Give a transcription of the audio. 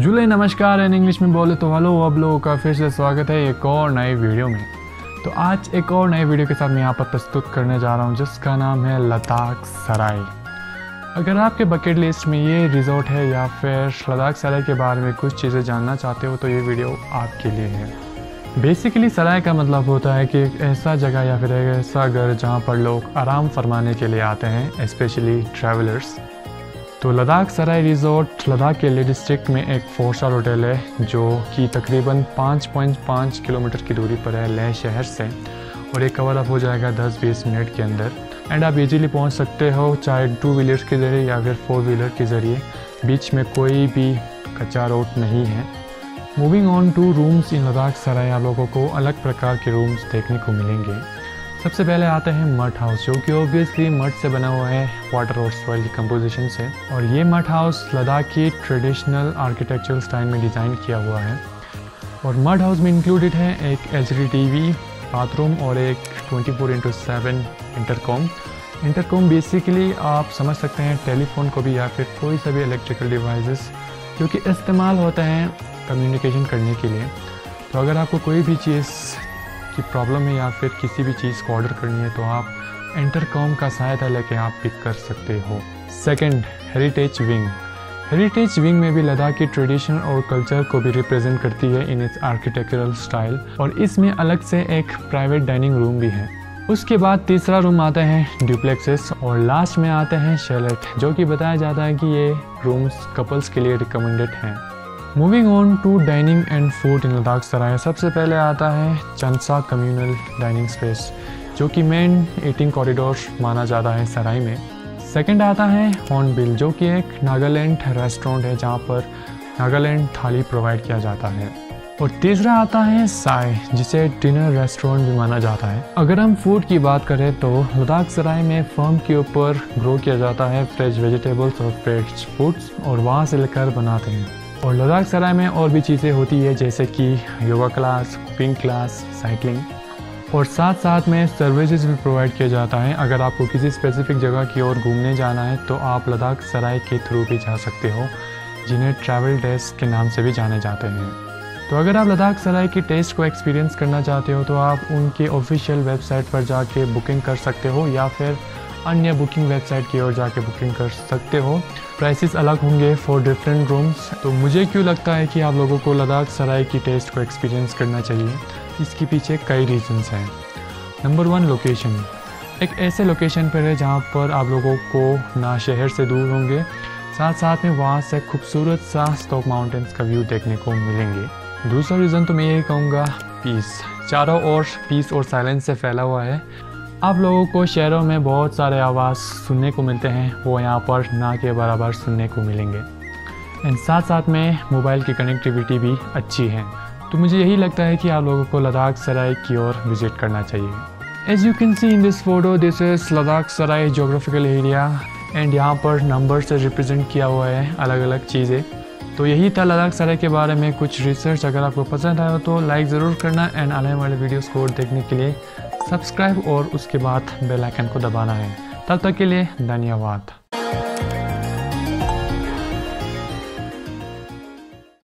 जुलाई नमस्कार and English में बोले तो हेलो, आप लोगों का फिर से स्वागत है एक और नए वीडियो में। तो आज एक और नए वीडियो के साथ मैं यहाँ पर प्रस्तुत करने जा रहा हूँ जिसका नाम है लद्दाख सराय। अगर आपके बकेट लिस्ट में ये रिज़ॉर्ट है या फिर लद्दाख सराय के बारे में कुछ चीज़ें जानना चाहते हो तो ये वीडियो आपके लिए है। बेसिकली सराय का मतलब होता है कि एक ऐसा जगह या फिर एक ऐसा घर जहाँ पर लोग आराम फरमाने के लिए आते हैं, स्पेशली ट्रैवलर्स। तो लद्दाख सराय रिज़ॉर्ट लद्दाख के लिए डिस्ट्रिक्ट में एक 4 स्टार होटल है जो कि तकरीबन 5.5 किलोमीटर की दूरी पर है लेह शहर से, और ये कवर अप हो जाएगा 10-20 मिनट के अंदर। एंड आप इजीली पहुंच सकते हो चाहे 2 व्हीलर्स के ज़रिए या फिर 4 व्हीलर के ज़रिए। बीच में कोई भी कच्चा रोड नहीं है। Moving on to rooms in Ladakh Sarai, आप लोगों को अलग प्रकार के रूम्स देखने को मिलेंगे। सबसे पहले आते हैं मड हाउस, जो कि ऑब्वियसली मड से बना हुआ है, वाटर और सॉइल कंपोजिशन से। और ये मड हाउस लद्दाख की ट्रेडिशनल आर्किटेक्चरल स्टाइल में डिज़ाइन किया हुआ है। और मड हाउस में इंक्लूडेड है एक LCD TV, बाथरूम और एक 24/7 इंटरकॉम। इंटरकॉम बेसिकली आप समझ सकते हैं टेलीफोन को भी या फिर कोई सा भी इलेक्ट्रिकल डिवाइसेस जो कि इस्तेमाल होते हैं कम्युनिकेशन करने के लिए। तो अगर आपको कोई भी चीज़ की प्रॉब्लम है या फिर किसी भी चीज़ को ऑर्डर करनी है तो आप इंटरकॉम का सहायता लेके आप पिक कर सकते हो। Second, heritage wing. Heritage wing में भी लद्दाख की ट्रेडिशन और कल्चर को भी रिप्रेजेंट करती है इन इट्स आर्किटेक्चरल स्टाइल, और इसमें अलग से एक प्राइवेट डाइनिंग रूम भी है। उसके बाद तीसरा रूम आता है ड्यूप्लेक्सेस, और लास्ट में आते हैं शेलेट, जो कि बताया जाता है कि ये रूम्स कपल्स के लिए रिकमेंडेड हैं। Moving on to dining and food in Ladakh Sarai, सबसे पहले आता है चंसा कम्यूनल डाइनिंग स्पेस, जो कि मेन ईटिंग कॉरिडोर माना जाता है सराय में। सेकंड आता है हॉर्नबिल, जो कि एक नागालैंड रेस्टोरेंट है जहां पर नागालैंड थाली प्रोवाइड किया जाता है। और तीसरा आता है साई, जिसे डिनर रेस्टोरेंट भी माना जाता है। अगर हम फूड की बात करें तो लद्दाख सराय में फर्म के ऊपर ग्रो किया जाता है फ्रेश वेजिटेबल्स और फ्रेश फूड्स, और वहाँ से लेकर बनाते हैं। और लद्दाख सराय में और भी चीज़ें होती है जैसे कि yoga class, cooking class, cycling, और साथ साथ में सर्विसेज भी प्रोवाइड किया जाता है। अगर आपको किसी स्पेसिफिक जगह की ओर घूमने जाना है तो आप लद्दाख सराय के थ्रू भी जा सकते हो, जिन्हें ट्रैवल डेस्क के नाम से भी जाने जाते हैं। तो अगर आप लद्दाख सराय की टेस्ट को एक्सपीरियंस करना चाहते हो तो आप उनके ऑफिशियल वेबसाइट पर जाके बुकिंग कर सकते हो या फिर अन्य बुकिंग वेबसाइट की ओर जाके बुकिंग कर सकते हो। प्राइसेस अलग होंगे फॉर डिफरेंट रूम्स। तो मुझे क्यों लगता है कि आप लोगों को लद्दाख सराय की टेस्ट को एक्सपीरियंस करना चाहिए, इसके पीछे कई रीजंस हैं। Number 1, location. एक ऐसे लोकेशन पर है जहाँ पर आप लोगों को ना शहर से दूर होंगे, साथ साथ में वहाँ से खूबसूरत सा स्टॉक माउंटेंस का व्यू देखने को मिलेंगे। दूसरा रीज़न तो मैं यही कहूँगा, पीस। चारों ओर पीस और साइलेंस से फैला हुआ है। आप लोगों को शहरों में बहुत सारे आवाज़ सुनने को मिलते हैं, वो यहाँ पर ना के बराबर सुनने को मिलेंगे। एंड साथ साथ में मोबाइल की कनेक्टिविटी भी अच्छी है। तो मुझे यही लगता है कि आप लोगों को लद्दाख सराय की ओर विजिट करना चाहिए। As you can see in this photo, this is Ladakh Sarai geographical area, and यहाँ पर नंबर से रिप्रेजेंट किया हुआ है अलग अलग चीज़ें। तो यही था लद्दाख सराय के बारे में कुछ रिसर्च। अगर आपको पसंद आया तो लाइक ज़रूर करना, एंड आने वाले वीडियोज़ को देखने के लिए सब्सक्राइब और उसके बाद बेल आइकन को दबाना है। तब तक के लिए धन्यवाद।